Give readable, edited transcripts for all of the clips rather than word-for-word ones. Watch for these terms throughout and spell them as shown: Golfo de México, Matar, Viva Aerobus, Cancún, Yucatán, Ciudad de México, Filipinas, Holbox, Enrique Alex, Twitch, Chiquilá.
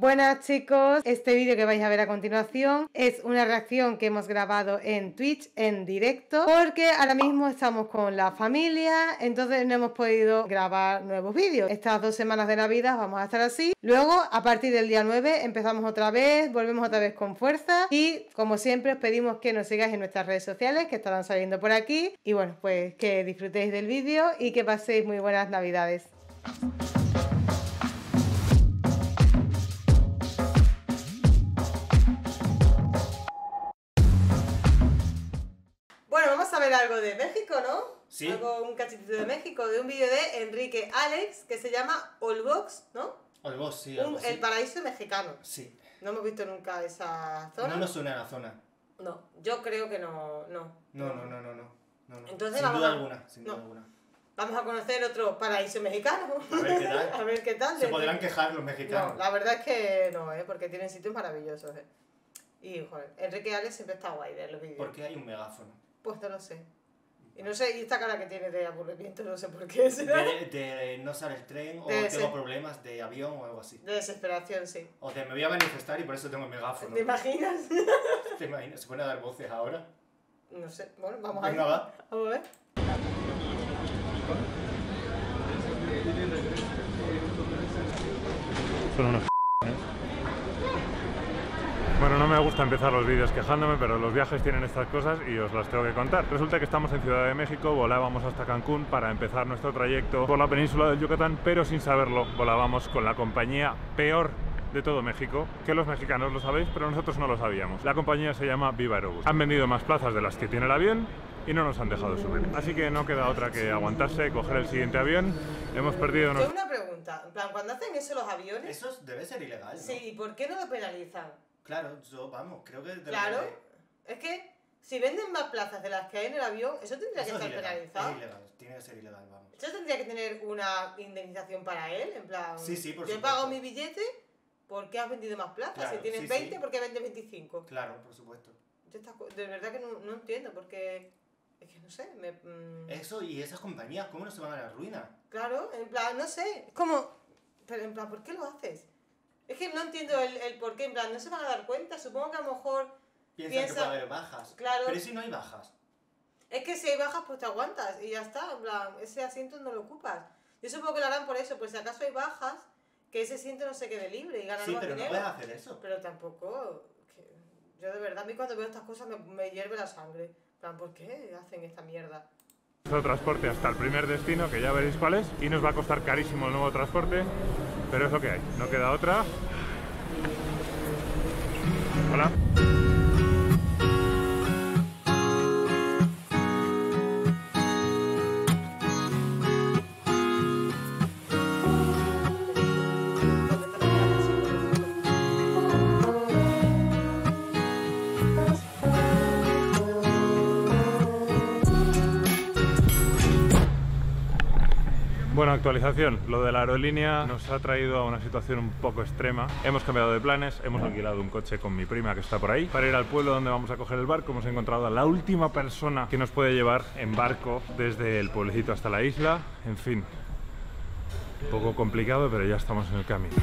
Buenas chicos, este vídeo que vais a ver a continuación es una reacción que hemos grabado en Twitch en directo porque ahora mismo estamos con la familia, entonces no hemos podido grabar nuevos vídeos. Estas 2 semanas de Navidad vamos a estar así, luego a partir del día 9 empezamos otra vez, volvemos otra vez con fuerza y como siempre os pedimos que nos sigáis en nuestras redes sociales que estarán saliendo por aquí y bueno, pues que disfrutéis del vídeo y que paséis muy buenas Navidades. Algo de México, ¿no? Sí. Algo, un cachitito de México, de un vídeo de Enrique Alex que se llama Holbox, ¿no? Holbox, sí, sí. El paraíso mexicano. Sí. No hemos visto nunca esa zona. No nos suena la zona. No, yo creo que no. No. Entonces, sin duda alguna. Vamos a conocer otro paraíso mexicano. A ver qué tal. A ver qué tal. Se podrán quejar los mexicanos. No, la verdad es que no, porque tienen sitios maravillosos, Y, joder, Enrique Alex siempre está guay de los vídeos. ¿Por qué hay un megáfono? Pues no lo sé. Y no sé, y esta cara que tiene de aburrimiento, no sé por qué será. De no sale el tren, o tengo problemas de avión o algo así. De desesperación, sí. O de me voy a manifestar y por eso tengo el megáfono. ¿Te imaginas? ¿Te imaginas? ¿Se pueden dar voces ahora? No sé, bueno, vamos a ver. Vamos a ver. Son unos Bueno, no me gusta empezar los vídeos quejándome, pero los viajes tienen estas cosas y os las tengo que contar. Resulta que estamos en Ciudad de México, volábamos hasta Cancún para empezar nuestro trayecto por la península del Yucatán, pero sin saberlo volábamos con la compañía peor de todo México, que los mexicanos lo sabéis, pero nosotros no lo sabíamos. La compañía se llama Viva Aerobus. Han vendido más plazas de las que tiene el avión y no nos han dejado subir. Así que no queda otra que aguantarse, coger el siguiente avión. Hemos perdido... Tengo una pregunta, en plan, ¿cuándo hacen eso los aviones? Eso debe ser ilegal, ¿no? Sí, ¿y por qué no lo penalizan? Claro, creo que... Claro, es que si venden más plazas de las que hay en el avión, eso tendría que estar penalizado. Es ilegal, tiene que ser ilegal, vamos. Eso tendría que tener una indemnización para él, en plan... Sí, sí, por supuesto. Yo he pagado mi billete, ¿por qué has vendido más plazas? Claro, si tienes 20, ¿por qué vendes 25? Claro, por supuesto. De verdad que no entiendo, porque... Es que no sé, Eso y esas compañías, ¿cómo no se van a la ruina? Claro, en plan, no sé, es como... Pero en plan, ¿por qué lo haces? Es que no entiendo el por qué, en plan, no se van a dar cuenta, supongo que a lo mejor... Piensan que puede haber bajas, claro. Pero si no hay bajas. Es que si hay bajas, pues te aguantas y ya está, en plan, ese asiento no lo ocupas. Yo supongo que lo harán por eso, pues si acaso hay bajas, que ese asiento no se quede libre y ganar más dinero. Sí, pero no puedes hacer eso. Pero tampoco... Yo de verdad, a mí cuando veo estas cosas me hierve la sangre. En plan, ¿por qué hacen esta mierda? Nuestro transporte hasta el primer destino, que ya veréis cuál es, y nos va a costar carísimo el nuevo transporte. Pero es lo que hay, no queda otra. Hola. Bueno, actualización, lo de la aerolínea nos ha traído a una situación un poco extrema. Hemos cambiado de planes, hemos alquilado un coche con mi prima que está por ahí para ir al pueblo donde vamos a coger el barco. Hemos encontrado a la última persona que nos puede llevar en barco desde el pueblecito hasta la isla. En fin, un poco complicado, pero ya estamos en el camino.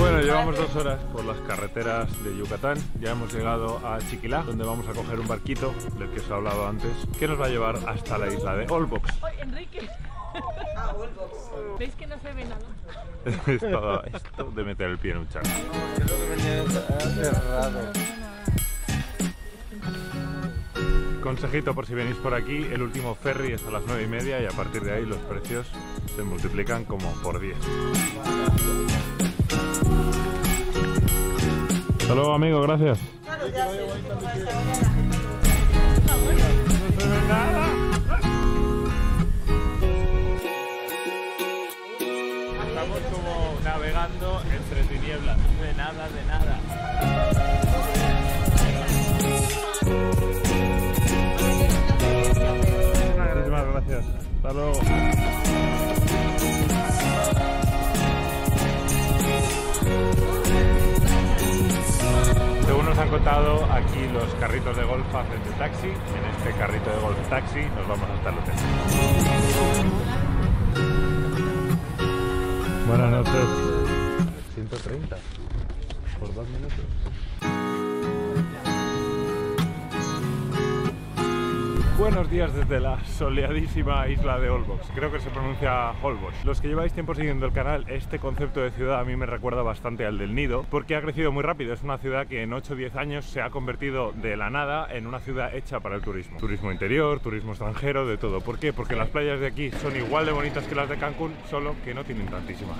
Bueno, llevamos 2 horas por las carreteras de Yucatán, ya hemos llegado a Chiquilá, donde vamos a coger un barquito, del que os he hablado antes, que nos va a llevar hasta la isla de Holbox. ¡Ay, Enrique! Ah, Holbox. ¿Veis que no se ve nada? Esto de meter el pie en un charco. Consejito por si venís por aquí, el último ferry es a las 9:30 y a partir de ahí los precios se multiplican como por 10. Hasta luego, amigo, gracias. Claro, ya sé, no se ve nada. Estamos como navegando entre tinieblas. De nada, de nada. Muchísimas gracias. Hasta luego. Según nos han contado, aquí los carritos de golf hacen de taxi. En este carrito de golf taxi nos vamos hasta el hotel. Buenas noches. 130 por 2 minutos. Buenos días desde la soleadísima isla de Holbox, creo que se pronuncia Holbox. Los que lleváis tiempo siguiendo el canal, este concepto de ciudad a mí me recuerda bastante al del Nido, porque ha crecido muy rápido. Es una ciudad que en 8 o 10 años se ha convertido de la nada en una ciudad hecha para el turismo. Turismo interior, turismo extranjero, de todo. ¿Por qué? Porque las playas de aquí son igual de bonitas que las de Cancún, solo que no tienen tantísima.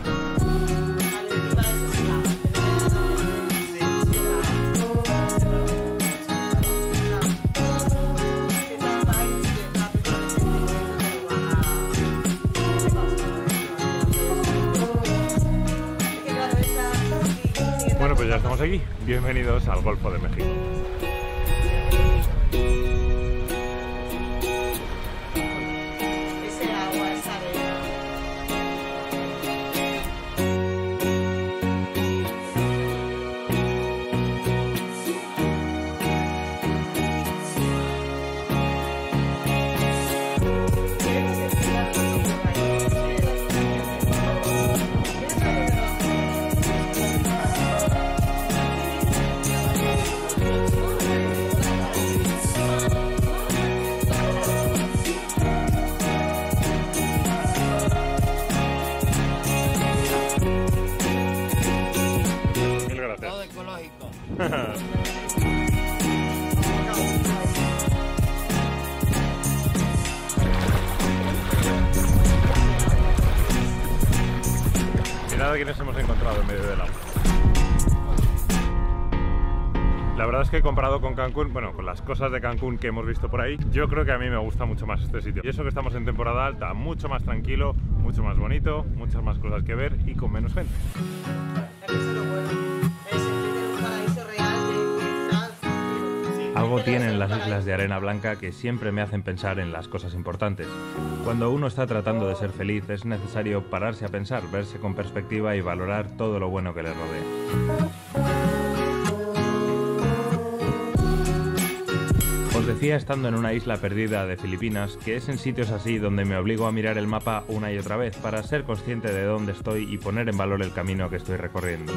Pues ya estamos aquí, bienvenidos al Golfo de México. Ese agua es Mirad a quienes hemos encontrado en medio del agua. La verdad es que comparado con Cancún, bueno, con las cosas de Cancún que hemos visto por ahí, yo creo que a mí me gusta mucho más este sitio. Y eso que estamos en temporada alta, mucho más tranquilo, mucho más bonito, muchas más cosas que ver y con menos gente. Algo tienen las islas de arena blanca que siempre me hacen pensar en las cosas importantes. Cuando uno está tratando de ser feliz es necesario pararse a pensar, verse con perspectiva y valorar todo lo bueno que le rodea. Os decía, estando en una isla perdida de Filipinas, que es en sitios así donde me obligo a mirar el mapa una y otra vez para ser consciente de dónde estoy y poner en valor el camino que estoy recorriendo.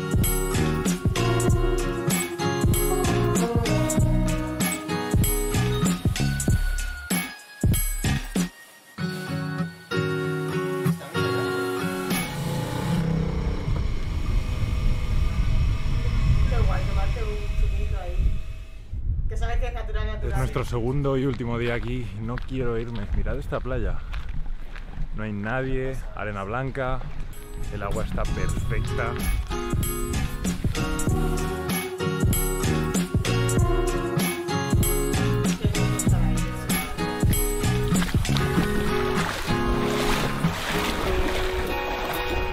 Es nuestro segundo y último día aquí, no quiero irme. Mirad esta playa, no hay nadie, arena blanca, el agua está perfecta.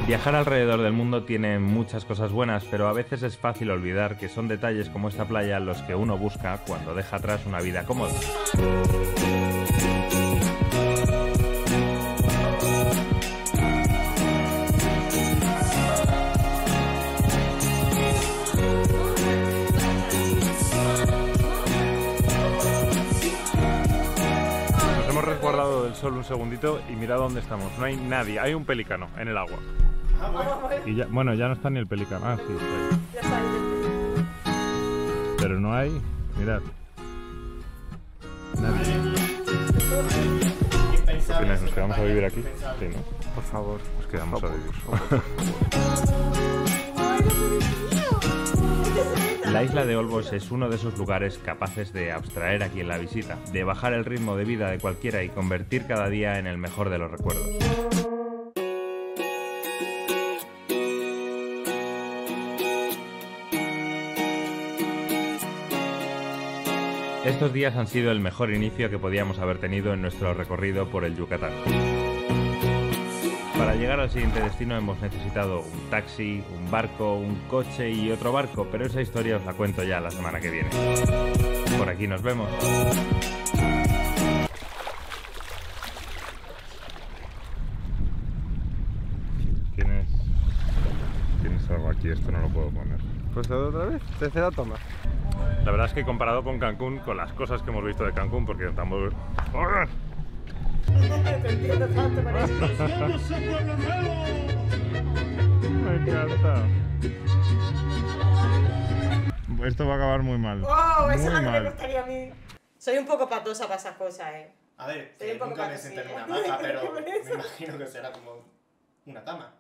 Viajar alrededor del mundo tiene muchas cosas buenas, pero a veces es fácil olvidar que son detalles como esta playa los que uno busca cuando deja atrás una vida cómoda. Nos hemos resguardado del sol un segundito y mirad dónde estamos, no hay nadie, hay un pelícano en el agua. Y ya, bueno, ya no está ni el pelicano. Ah, sí, está ahí. Pero no hay... Mirad. Nadie. ¿Qué? ¿Nos quedamos a vivir aquí? Sí, ¿no? Por favor. Nos quedamos a vivir. La isla de Holbox es uno de esos lugares capaces de abstraer a quien la visita, de bajar el ritmo de vida de cualquiera y convertir cada día en el mejor de los recuerdos. Estos días han sido el mejor inicio que podíamos haber tenido en nuestro recorrido por el Yucatán. Para llegar al siguiente destino hemos necesitado un taxi, un barco, un coche y otro barco, pero esa historia os la cuento ya la semana que viene. Por aquí nos vemos. ¿Tienes algo aquí? Esto no lo puedo poner. Pues otra vez, tercera toma. La verdad es que comparado con Cancún, con las cosas que hemos visto de Cancún, porque tampoco... encanta. Esto va a acabar muy mal. ¡Oh! Eso es lo que me gustaría a mí. Soy un poco patosa para esas cosas, ¿eh? A ver, nunca me senté en una hamaca, pero me imagino que será como una tama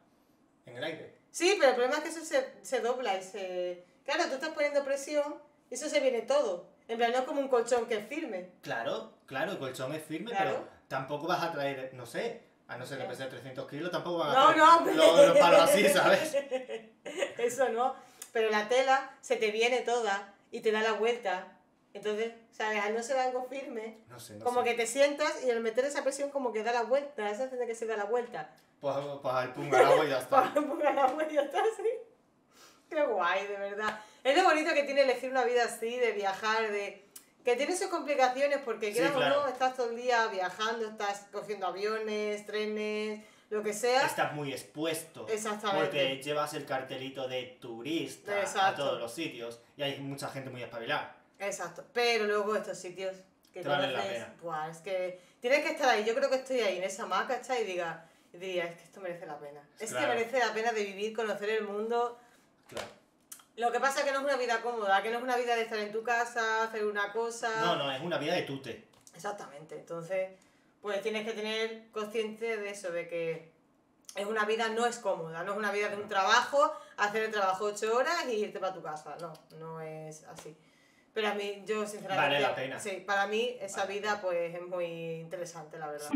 en el aire. Sí, pero el problema es que eso se dobla y se... Claro, tú estás poniendo presión y eso se viene todo. En plan, no es como un colchón que es firme. Claro, el colchón es firme, pero tampoco vas a traer, no sé, a no ser que pese 300 kilos, tampoco vas a traer los palos así, ¿sabes? Eso no. Pero la tela se te viene toda y te da la vuelta. Entonces, ¿sabes? Al no ser algo firme, no sé, que te sientas y al meter esa presión como que da la vuelta, esa tiene que se da la vuelta. Pues al pungarabo y ya está. Para el pungarabo y ya está, sí. Qué guay, de verdad. Es lo bonito que tiene elegir una vida así, de viajar, de... Que tiene sus complicaciones porque, sí, claro, no, estás todo el día viajando, estás cogiendo aviones, trenes, lo que sea. Estás muy expuesto. Exactamente. Porque llevas el cartelito de turista. Exacto. A todos los sitios y hay mucha gente muy espabilada. Exacto, pero luego estos sitios que te valen la pena. Buah, es que tienes que estar ahí, yo creo que estoy ahí en esa hamaca y diría, es que esto merece la pena. Es que merece la pena de vivir, conocer el mundo. Claro. Lo que pasa es que no es una vida cómoda, que no es una vida de estar en tu casa, hacer una cosa... No, es una vida de tute. Exactamente, entonces, pues tienes que tener consciente de eso, de que es una vida no es cómoda, no es una vida de un trabajo, hacer el trabajo 8 horas y irte para tu casa, no es así. Pero a mí, yo sinceramente... Vale la pena. Sí, para mí esa vida pues es muy interesante, la verdad.